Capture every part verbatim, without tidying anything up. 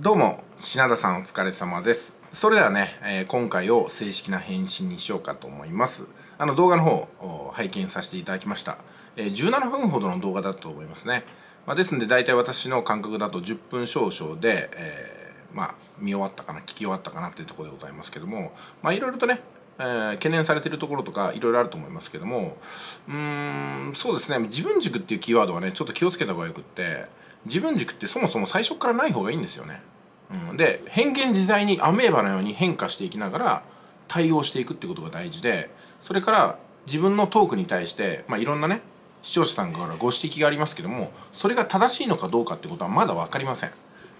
どうも品田さんお疲れ様です。それではね、えー、今回を正式な返信にしようかと思います。あの動画の方拝見させていただきました、えー、じゅうななふんほどの動画だと思いますね、まあ、ですので大体私の感覚だとじゅっぷん少々で、えー、まあ見終わったかな聞き終わったかなっていうところでございますけども、まあいろいろとね、えー、懸念されているところとかいろいろあると思いますけども、うーんそうですね、自分軸っていうキーワードはねちょっと気をつけた方がよくって、自分軸ってそもそも最初からない方がいいんですよね。うん、で変幻自在にアメーバのように変化していきながら対応していくってことが大事で、それから自分のトークに対して、まあ、いろんなね視聴者さんからご指摘がありますけども、それが正しいのかどうかってことはまだ分かりません。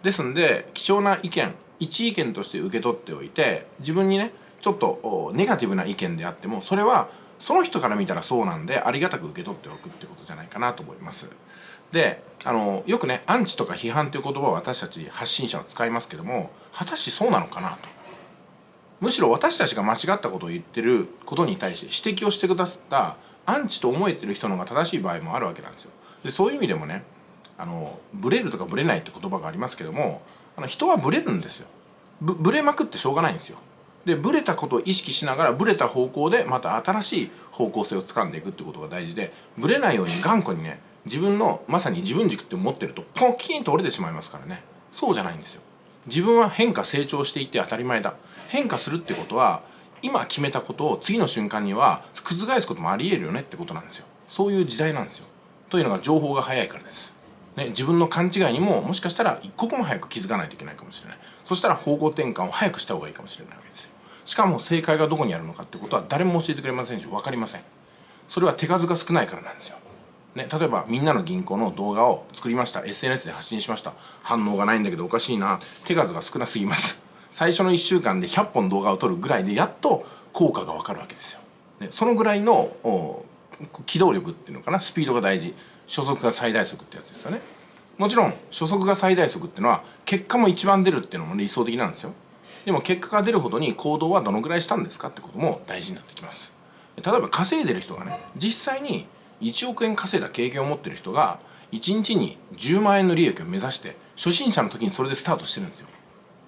ですので貴重な意見一意見として受け取っておいて、自分にねちょっとネガティブな意見であってもそれはその人から見たらそうなんでありがたく受け取っておくってことじゃないかなと思います。であのよくねアンチとか批判という言葉を私たち発信者は使いますけども、果たしてそうなのかなと、むしろ私たちが間違ったことを言ってることに対して指摘をしてくださったアンチと思えてる人の方が正しい場合もあるわけなんですよ。でそういう意味でもねあのブレるとかブレないって言葉がありますけども、あの人はブレるんですよ。ぶブレまくってしょうがないんですよ。でブレたことを意識しながらブレた方向でまた新しい方向性をつかんでいくってことが大事で、ブレないように頑固にね自分のまさに自分軸って持ってるとポキーンと折れてしまいますからね。そうじゃないんですよ。自分は変化成長していって当たり前だ。変化するってことは今決めたことを次の瞬間には覆すこともありえるよねってことなんですよ。そういう時代なんですよ。というのが情報が早いからです、ね、自分の勘違いにももしかしたら一刻も早く気づかないといけないかもしれない。そしたら方向転換を早くした方がいいかもしれないわけですよ。しかも正解がどこにあるのかってことは誰も教えてくれませんし分かりません。それは手数が少ないからなんですよね、例えばみんなの銀行の動画を作りました。 エスエヌエス で発信しました。反応がないんだけどおかしいな、手数が少なすぎます。最初のいっしゅうかんでひゃっぽん動画を撮るぐらいでやっと効果が分かるわけですよ、ね、そのぐらいの機動力っていうのかな、スピードが大事。初速が最大速ってやつですよね。もちろん初速が最大速っていうのは結果も一番出るっていうのも理想的なんですよ。でも結果が出るほどに行動はどのぐらいしたんですかってことも大事になってきます。例えば稼いでる人がね実際にいちおくえん稼いだ経験を持ってる人がいちにちにじゅうまんえんの利益を目指して初心者の時にそれでスタートしてるんですよ、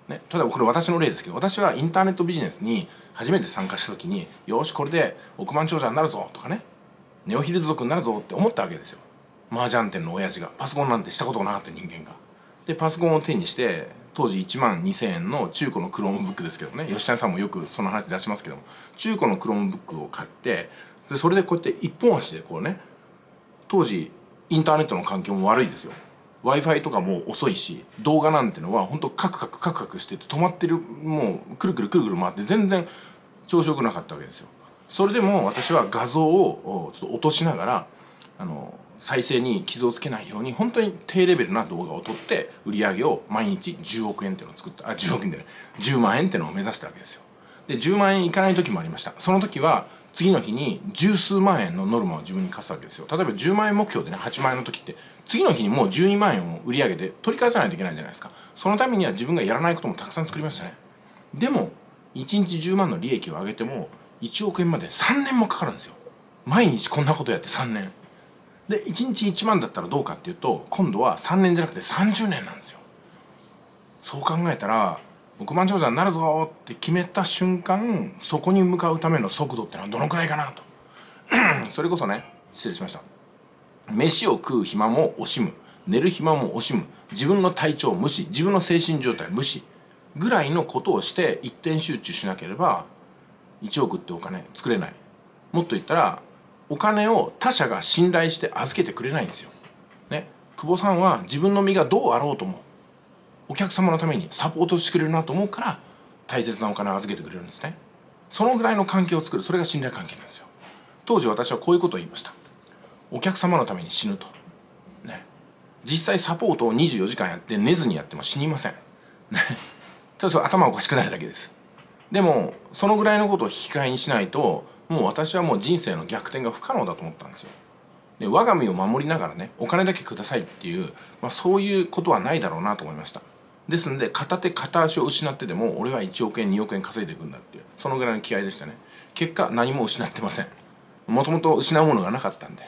ね、例えばこれ私の例ですけど、私はインターネットビジネスに初めて参加した時によしこれで億万長者になるぞとかね、ネオヒルズ族になるぞって思ったわけですよ。麻雀店の親父がパソコンなんてしたことがなかった人間がでパソコンを手にして当時いちまんにせんえんの中古のクロームブックですけどね、吉谷さんもよくその話出しますけども、中古のクロームブックを買ってでそれでこうやって一本足でこうね、当時インターネットの環境も悪いですよ。 ワイファイ とかも遅いし動画なんてのはほんとカクカクカクカクしてて止まってる、もうくるくるくるくる回って全然調子よくなかったわけですよ。それでも私は画像をちょっと落としながらあの再生に傷をつけないように本当に低レベルな動画を撮って売り上げを毎日じゅうおくえんっていうのを作った、あじゅうおくえんでねじゅうまんえんっていうのを目指したわけですよ。でじゅうまんえんいかない時もありました。その時は次の日に十数万円のノルマを自分に課すわけですよ。例えばじゅうまんえん目標でねはちまんえんの時って次の日にもうじゅうにまんえんを売り上げて取り返さないといけないじゃないですか。そのためには自分がやらないこともたくさん作りましたね。でもいちにちじゅうまんの利益を上げてもいちおくえんまでさんねんもかかるんですよ。毎日こんなことやってさんねんでいちにちいちまんだったらどうかっていうと今度はさんねんじゃなくてさんじゅうねんなんですよ。そう考えたら億万長者になるぞって決めた瞬間そこに向かうための速度ってのはどのくらいかなとそれこそね失礼しました、飯を食う暇も惜しむ、寝る暇も惜しむ、自分の体調無視、自分の精神状態無視ぐらいのことをして一点集中しなければいちおくってお金作れない。もっと言ったらお金を他者が信頼して預けてくれないんですよ、ね、久保さんは自分の身がどうあろうともお客様のためにサポートしてくれるなと思うから大切なお金を預けてくれるんですね。そのぐらいの関係を作る、それが信頼関係なんですよ。当時私はこういうことを言いました。お客様のために死ぬと、ね、実際サポートをにじゅうよじかんやって寝ずにやっても死にませんね。そうそう頭おかしくなるだけです。でもそのぐらいのことを引き換えにしないともう私はもう人生の逆転が不可能だと思ったんですよ。で我が身を守りながらねお金だけくださいっていう、まあ、そういうことはないだろうなと思いました。ですので片手片足を失ってでも俺はいちおくえんにおくえん稼いでいくんだっていうそのぐらいの気合いでしたね。結果何も失ってません。もともと失うものがなかったんで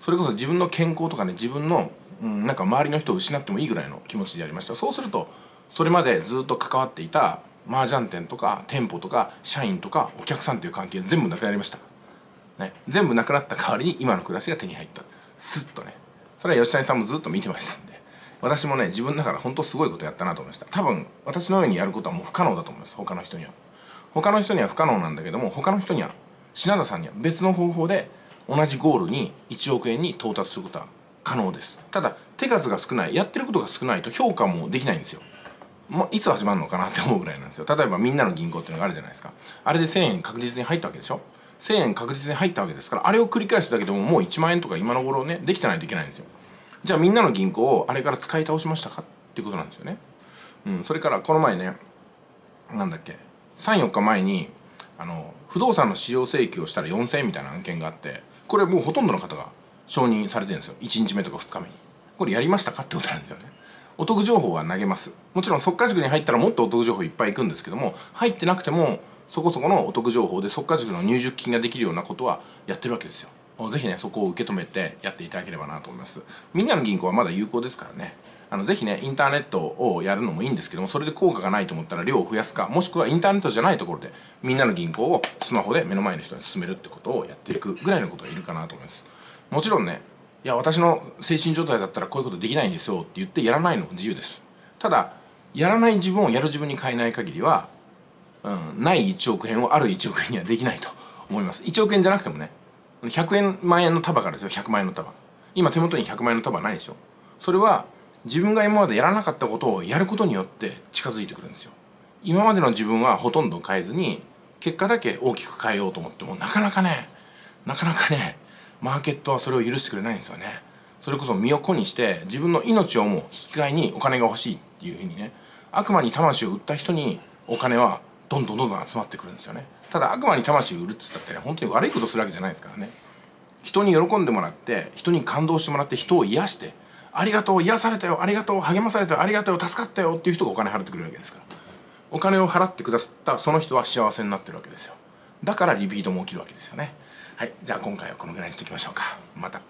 それこそ自分の健康とかね自分の、うん、なんか周りの人を失ってもいいぐらいの気持ちでやりました。そうするとそれまでずっと関わっていた麻雀店とか店舗とか社員とかお客さんという関係全部なくなりました、ね、全部なくなった代わりに今の暮らしが手に入った。スッとね、それは吉谷さんもずっと見てましたんで、私もね自分だから本当すごいことやったなと思いました。多分私のようにやることはもう不可能だと思います。他の人には他の人には不可能なんだけども、他の人には品田さんには別の方法で同じゴールにいちおくえんに到達することは可能です。ただ手数が少ない、やってることが少ないと評価もできないんですよ。まあ、いつ始まるのかなって思うぐらいなんですよ。例えばみんなの銀行っていうのがあるじゃないですか。あれでせんえん確実に入ったわけでしょ。せんえん確実に入ったわけですから、あれを繰り返すだけでももういちまんえんとか今の頃ねできてないといけないんですよ。じゃあみんなの銀行をあれから使い倒しましたかっていうことなんですよね。うん、それからこの前ね、なんだっけさんよっかまえにあの不動産の使用請求をしたらよんせんえんみたいな案件があって、これもうほとんどの方が承認されてるんですよ。いちにちめとかふつかめに。これやりましたかってことなんですよね。お得情報は投げます。もちろん速稼塾に入ったらもっとお得情報いっぱいいくんですけども、入ってなくてもそこそこのお得情報で速稼塾の入塾金ができるようなことはやってるわけですよ。ぜひねそこを受け止めてやっていただければなと思います。みんなの銀行はまだ有効ですからね、あのぜひねインターネットをやるのもいいんですけども、それで効果がないと思ったら量を増やすか、もしくはインターネットじゃないところでみんなの銀行をスマホで目の前の人に勧めるってことをやっていくぐらいのことがいるかなと思います。もちろんね、いや私の精神状態だったらこういうことできないんですよって言ってやらないのも自由です。ただやらない自分をやる自分に変えない限りは、うん、ないいちおくえんをあるいちおくえんにはできないと思います。いちおくえんじゃなくてもね、ひゃくえんまんえんの束からですよ。ひゃくまんえんの束、今手元にひゃくまんえんの束ないでしょ。それは自分が今までやらなかったことをやることによって近づいてくるんですよ。今までの自分はほとんど変えずに結果だけ大きく変えようと思ってもなかなかねなかなかねマーケットはそれを許してくれないんですよね。それこそ身を粉にして自分の命をもう引き換えにお金が欲しいっていうふうにね、悪魔に魂を売った人にお金はどんどんどんどん集まってくるんですよね。ただ悪魔に魂を売るっつったってね、本当に悪いことするわけじゃないですからね。人に喜んでもらって人に感動してもらって人を癒して「ありがとう、癒されたよ、ありがとう、励まされたよ、ありがとう、助かったよ」っていう人がお金払ってくれるわけですから、お金を払ってくださったその人は幸せになってるわけですよ。だからリピートも起きるわけですよね。はい、じゃあ今回はこのぐらいにしておきましょうか。また。